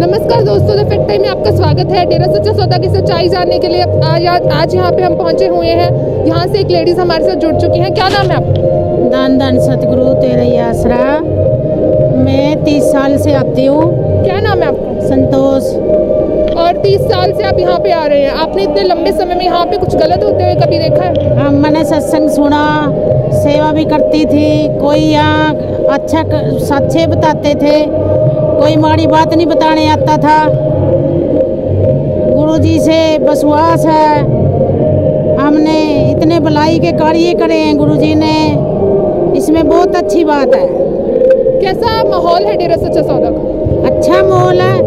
नमस्कार दोस्तों, the fact time में आपका स्वागत है। डेरा सच्चा सौदा की सच्चाई जानने के लिए आज यहाँ पे हम पहुँचे हुए हैं। यहाँ से एक लेडीज हमारे साथ जुड़ चुकी हैं। क्या नाम है आपका? दान सतगुरु तेरा ही आसरा। मैं 30 साल से आती हूँ। क्या नाम है आपका? संतोष। और 30 साल से आप यहाँ पे आ रहे हैं। आपने इतने लंबे समय में यहाँ पे कुछ गलत होते हुए कभी देखा है? हाँ, मैंने सत्संग सुना, सेवा भी करती थी। कोई यहाँ अच्छा सच्चे बताते थे, कोई माड़ी बात नहीं बताने आता था। गुरुजी से विश्वास है, हमने इतने भलाई के कार्य करे हैं गुरुजी ने, इसमें बहुत अच्छी बात है। कैसा माहौल है डेरा सच्चा सौदा का? अच्छा माहौल है,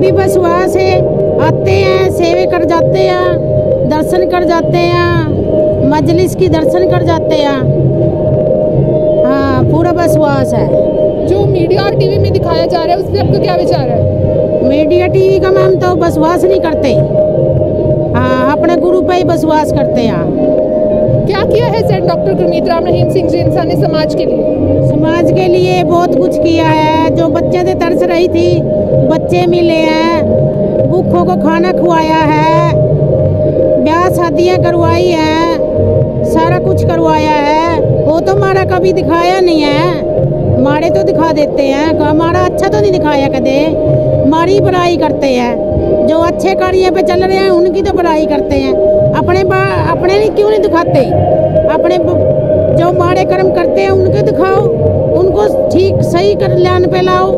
भी विश्वास है। आते हैं, सेवे कर जाते हैं, दर्शन कर जाते हैं, मजलिस की दर्शन कर जाते हैं। हाँ, पूरा विश्वास है। जो मीडिया और टीवी में दिखाया जा रहा है, उस पर आपका क्या विचार है? मीडिया टीवी का मैम तो विश्वास नहीं करते। हाँ, अपने गुरु पर ही विश्वास करते हैं। क्या किया है सेंट डॉक्टर गुरमीत राम रहीम सिंह जी इंसान ने समाज के लिए? समाज के लिए बहुत कुछ किया है। जो बच्चे से तरस रही थी, बच्चे मिले हैं, भूखों को खाना खुआया है, ब्याह शादियाँ करवाई है, सारा कुछ करवाया है। वो तो हमारा कभी दिखाया नहीं है, हमारे तो दिखा देते हैं। हमारा अच्छा तो नहीं दिखाया कदे, हमारी बुराई करते हैं। जो अच्छे कार्य पे चल रहे हैं उनकी तो बुराई करते हैं। अपने क्यों नहीं दिखाते? अपने जो माड़े कर्म करते हैं उनके दिखाओ, उनको ठीक सही कर लान पे लाओ।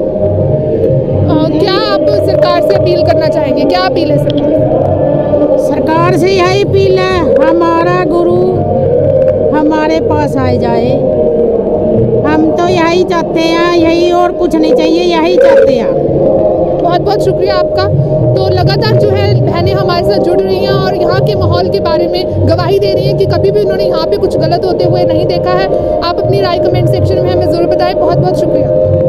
क्या आप सरकार से अपील करना चाहेंगे? क्या अपील है सरकार? सरकार से यही अपील है, हमारा गुरु हमारे पास आए जाए। हम तो यही चाहते हैं, यही और कुछ नहीं चाहिए, यही चाहते हैं। बहुत बहुत शुक्रिया आपका। तो लगातार जो है बहनें हमारे साथ जुड़ रही हैं और यहाँ के माहौल के बारे में गवाही दे रही हैं कि कभी भी उन्होंने यहाँ पे कुछ गलत होते हुए नहीं देखा है। आप अपनी राय कमेंट सेक्शन में हमें ज़रूर बताएं। बहुत बहुत शुक्रिया।